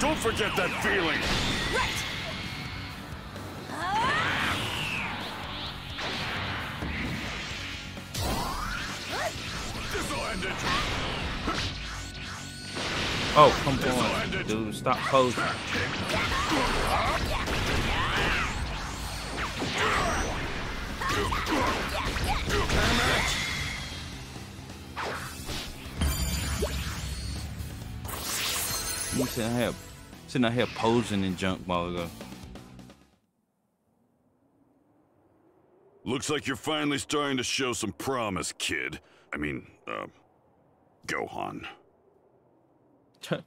Don't forget that feeling! Right! This'll end it! Oh, come on, dude. Stop posing. You sitting out here posing and junk while ago. Looks like you're finally starting to show some promise, kid. I mean, Gohan. Thank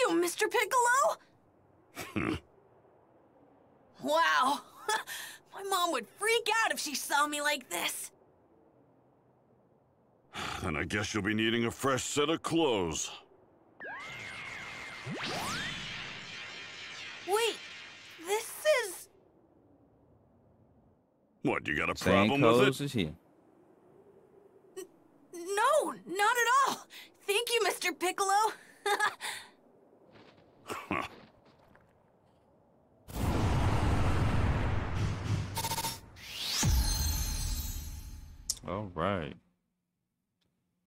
you, Mr. Piccolo! Wow! My mom would freak out if she saw me like this. Then I guess you'll be needing a fresh set of clothes. Wait, this is... What, you got a problem with it? Is here. No, not at all. Thank you, Mr. Piccolo. Huh. All right.